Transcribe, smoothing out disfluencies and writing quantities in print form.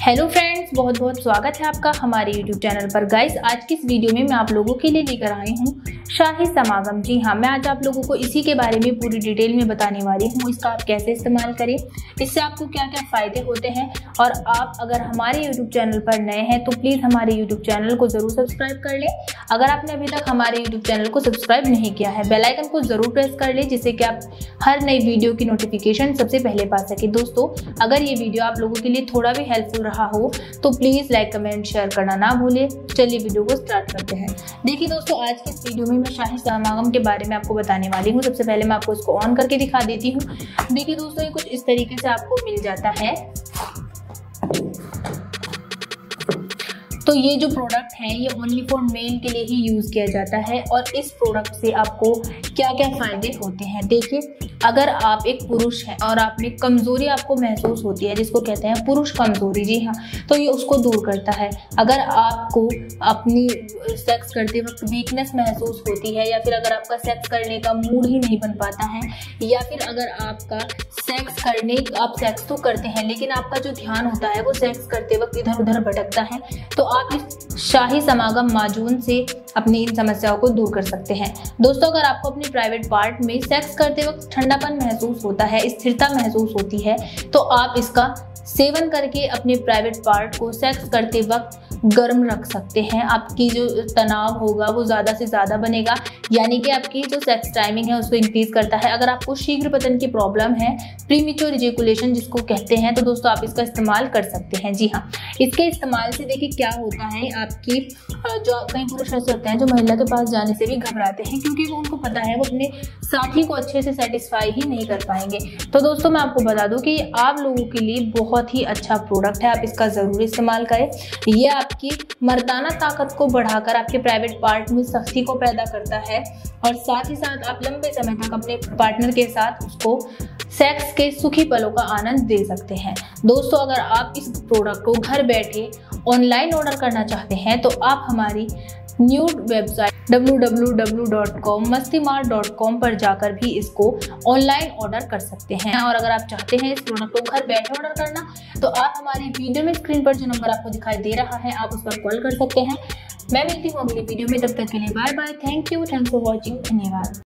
Hello friends, बहुत बहुत स्वागत है आपका हमारे यूट्यूब चैनल पर। गाइस, आज की इस वीडियो में मैं आप लोगों के लिए लेकर आई हूँ शाही समागम। जी हाँ, मैं आज आप लोगों को इसी के बारे में पूरी डिटेल में बताने वाली हूँ। इसका आप कैसे इस्तेमाल करें, इससे आपको क्या क्या फ़ायदे होते हैं। और आप अगर हमारे यूट्यूब चैनल पर नए हैं तो प्लीज़ हमारे यूट्यूब चैनल को ज़रूर सब्सक्राइब कर लें। अगर आपने अभी तक हमारे यूट्यूब चैनल को सब्सक्राइब नहीं किया है, बेल आइकन को ज़रूर प्रेस कर लें, जिससे कि आप हर नई वीडियो की नोटिफिकेशन सबसे पहले पा सकें। दोस्तों, अगर ये वीडियो आप लोगों के लिए थोड़ा भी हेल्पफुल रहा हो तो प्लीज़ लाइक, कमेंट, शेयर करना ना भूलें। चलिए वीडियो को स्टार्ट करते हैं। देखिए दोस्तों, आज के इस वीडियो में मैं शाही समागम के बारे में आपको बताने वाली हूँ। सबसे पहले मैं आपको इसको ऑन करके दिखा देती हूँ। देखिए दोस्तों, ये कुछ इस तरीके से आपको मिल जाता है। तो ये जो प्रोडक्ट है ये ओनली फॉर मेल के लिए ही यूज़ किया जाता है। और इस प्रोडक्ट से आपको क्या क्या फ़ायदे होते हैं। देखिए, अगर आप एक पुरुष हैं और आप में कमज़ोरी आपको महसूस होती है, जिसको कहते हैं पुरुष कमज़ोरी, जी हाँ, तो ये उसको दूर करता है। अगर आपको अपनी सेक्स करते वक्त वीकनेस महसूस होती है, या फिर अगर आपका सेक्स करने का मूड ही नहीं बन पाता है, या फिर अगर आपका सेक्स करने आप सेक्स तो करते हैं लेकिन आपका जो ध्यान होता है वो सेक्स करते वक्त इधर उधर भटकता है, तो आप इस शाही समागम माजून से अपनी इन समस्याओं को दूर कर सकते हैं। दोस्तों, अगर आपको अपने प्राइवेट पार्ट में सेक्स करते वक्त ठंडापन महसूस होता है, स्थिरता महसूस होती है, तो आप इसका सेवन करके अपने प्राइवेट पार्ट को सेक्स करते वक्त गर्म रख सकते हैं। आपकी जो तनाव होगा वो ज़्यादा से ज़्यादा बनेगा, यानी कि आपकी जो सेक्स टाइमिंग है उसको इंक्रीज़ करता है। अगर आपको शीघ्र पतन की प्रॉब्लम है, प्रीमेच्योर इजैकुलेशन जिसको कहते हैं, तो दोस्तों आप इसका इस्तेमाल कर सकते हैं। जी हाँ, इसके इस्तेमाल से देखिए क्या होता है। आपकी जो कई पुरुष ऐसे होते हैं जो महिला के पास जाने से भी घबराते हैं, क्योंकि वो उनको पता है वो अपने साथी को अच्छे से सेटिस्फाई ही नहीं कर पाएंगे। तो दोस्तों, मैं आपको बता दूं कि आप लोगों के लिए बहुत ही अच्छा प्रोडक्ट है। आप इसका ज़रूर इस्तेमाल करें। यह आपकी मर्दाना ताकत को बढ़ाकर आपके प्राइवेट पार्ट में सख्ती को पैदा करता है, और साथ ही साथ आप लंबे समय तक अपने पार्टनर के साथ उसको सेक्स के सुखी पलों का आनंद दे सकते हैं। दोस्तों, अगर आप इस प्रोडक्ट को घर बैठे ऑनलाइन ऑर्डर करना चाहते हैं तो आप हमारी न्यू वेबसाइट www.mastimart.com पर जाकर भी इसको ऑनलाइन ऑर्डर कर सकते हैं। और अगर आप चाहते हैं इस प्रोडक्ट को घर बैठे ऑर्डर करना, तो आप हमारे वीडियो में स्क्रीन पर जो नंबर आपको दिखाई दे रहा है आप उस पर कॉल कर सकते हैं। मैं मिलती हूँ अगली वीडियो में, तब तक के लिए bye bye. Thank you, thanks for watching, धन्यवाद।